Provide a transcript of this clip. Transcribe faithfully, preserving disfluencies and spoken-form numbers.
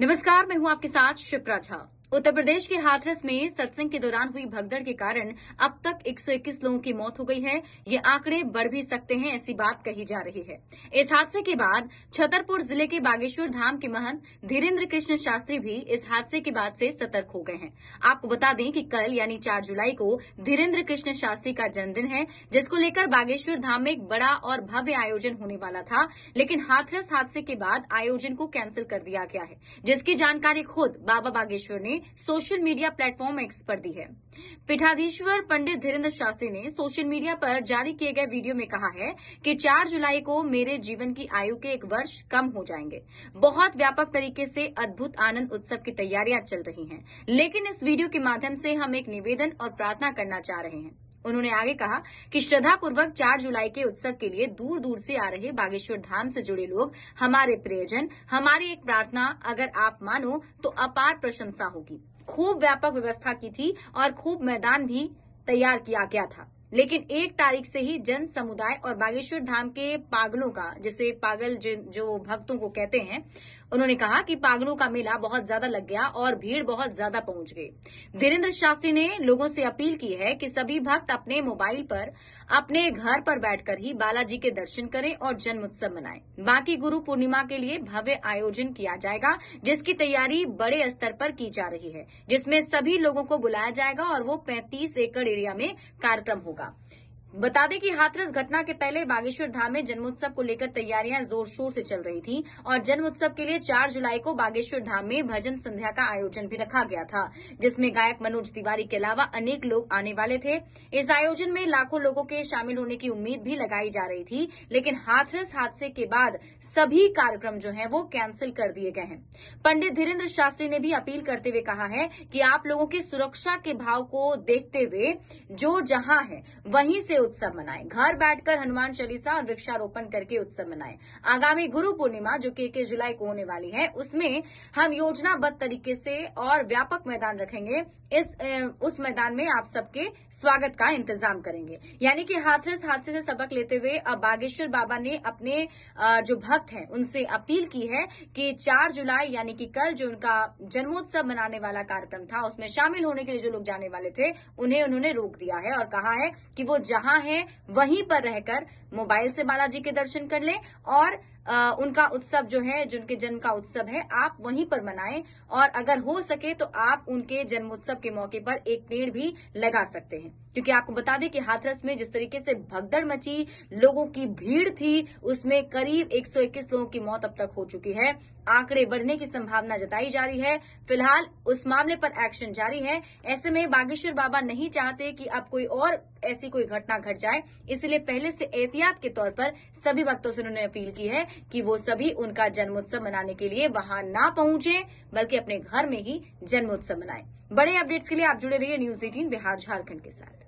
नमस्कार, मैं हूं आपके साथ शिप्रा झा। उत्तर प्रदेश के हाथरस में सत्संग के दौरान हुई भगदड़ के कारण अब तक एक सौ इक्कीस लोगों की मौत हो गई है। ये आंकड़े बढ़ भी सकते हैं, ऐसी बात कही जा रही है। इस हादसे के बाद छतरपुर जिले के बागेश्वर धाम के महंत धीरेंद्र कृष्ण शास्त्री भी इस हादसे के बाद से सतर्क हो गए हैं। आपको बता दें कि कल यानी चार जुलाई को धीरेंद्र कृष्ण शास्त्री का जन्मदिन है, जिसको लेकर बागेश्वर धाम में एक बड़ा और भव्य आयोजन होने वाला था, लेकिन हाथरस हादसे के बाद आयोजन को कैंसिल कर दिया गया है, जिसकी जानकारी खुद बाबा बागेश्वर ने सोशल मीडिया प्लेटफॉर्म एक्स पर दी है। पीठाधीश्वर पंडित धीरेंद्र शास्त्री ने सोशल मीडिया पर जारी किए गए वीडियो में कहा है कि चार जुलाई को मेरे जीवन की आयु के एक वर्ष कम हो जाएंगे। बहुत व्यापक तरीके से अद्भुत आनंद उत्सव की तैयारियां चल रही हैं, लेकिन इस वीडियो के माध्यम से हम एक निवेदन और प्रार्थना करना चाह रहे हैं। उन्होंने आगे कहा कि श्रद्धापूर्वक चार जुलाई के उत्सव के लिए दूर दूर से आ रहे बागेश्वर धाम से जुड़े लोग, हमारे प्रियजन, हमारी एक प्रार्थना अगर आप मानो तो अपार प्रशंसा होगी। खूब व्यापक व्यवस्था की थी और खूब मैदान भी तैयार किया गया था, लेकिन एक तारीख से ही जन समुदाय और बागेश्वर धाम के पागलों का, जिसे पागल जो भक्तों को कहते हैं, उन्होंने कहा कि पागलों का मेला बहुत ज्यादा लग गया और भीड़ बहुत ज्यादा पहुंच गई। धीरेंद्र शास्त्री ने लोगों से अपील की है कि सभी भक्त अपने मोबाइल पर अपने घर पर बैठकर ही बालाजी के दर्शन करें और जन्म उत्सव मनाएं। बाकी गुरु पूर्णिमा के लिए भव्य आयोजन किया जाएगा, जिसकी तैयारी बड़े स्तर पर की जा रही है, जिसमें सभी लोगों को बुलाया जाएगा और वो पैंतीस एकड़ एरिया में कार्यक्रम होगा। बता दें कि हाथरस घटना के पहले बागेश्वर धाम में जन्मोत्सव को लेकर तैयारियां जोर शोर से चल रही थी और जन्मोत्सव के लिए चार जुलाई को बागेश्वर धाम में भजन संध्या का आयोजन भी रखा गया था, जिसमें गायक मनोज तिवारी के अलावा अनेक लोग आने वाले थे। इस आयोजन में लाखों लोगों के शामिल होने की उम्मीद भी लगाई जा रही थी, लेकिन हाथरस हादसे के बाद सभी कार्यक्रम जो है वो कैंसिल कर दिए गए हैं। पंडित धीरेंद्र शास्त्री ने भी अपील करते हुए कहा है कि आप लोगों की सुरक्षा के भाव को देखते हुए जो जहां है वहीं से उत्सव मनाएं, घर बैठकर हनुमान चालीसा और वृक्षारोपण करके उत्सव मनाएं। आगामी गुरु पूर्णिमा जो कि इक्कीस जुलाई को होने वाली है, उसमें हम योजनाबद्ध तरीके से और व्यापक मैदान रखेंगे। इस उस मैदान में आप सबके स्वागत का इंतजाम करेंगे। यानी कि हाथरस हादसे से सबक लेते हुए अब बागेश्वर बाबा ने अपने जो भक्त हैं उनसे अपील की है कि चार जुलाई यानी कि कल जो उनका जन्मोत्सव मनाने वाला कार्यक्रम था, उसमें शामिल होने के लिए जो लोग जाने वाले थे उन्हें उन्होंने रोक दिया है और कहा है कि वो जहां है वहीं पर रहकर मोबाइल से बालाजी के दर्शन कर लें और आ, उनका उत्सव जो है, जिनके जन्म का उत्सव है, आप वहीं पर मनाएं और अगर हो सके तो आप उनके जन्मोत्सव के मौके पर एक पेड़ भी लगा सकते हैं। क्योंकि आपको बता दें कि हाथरस में जिस तरीके से भगदड़ मची, लोगों की भीड़ थी, उसमें करीब एक सौ इक्कीस लोगों की मौत अब तक हो चुकी है। आंकड़े बढ़ने की संभावना जताई जा रही है। फिलहाल उस मामले पर एक्शन जारी है। ऐसे में बागेश्वर बाबा नहीं चाहते कि अब कोई और ऐसी कोई घटना घट जाए, इसलिए पहले से एहतियात के तौर पर सभी भक्तों से उन्होंने अपील की है कि वो सभी उनका जन्मोत्सव मनाने के लिए वहां ना पहुंचे, बल्कि अपने घर में ही जन्मोत्सव मनाएं। बड़े अपडेट्स के लिए आप जुड़े रहिए न्यूज़ अठारह बिहार झारखंड के साथ।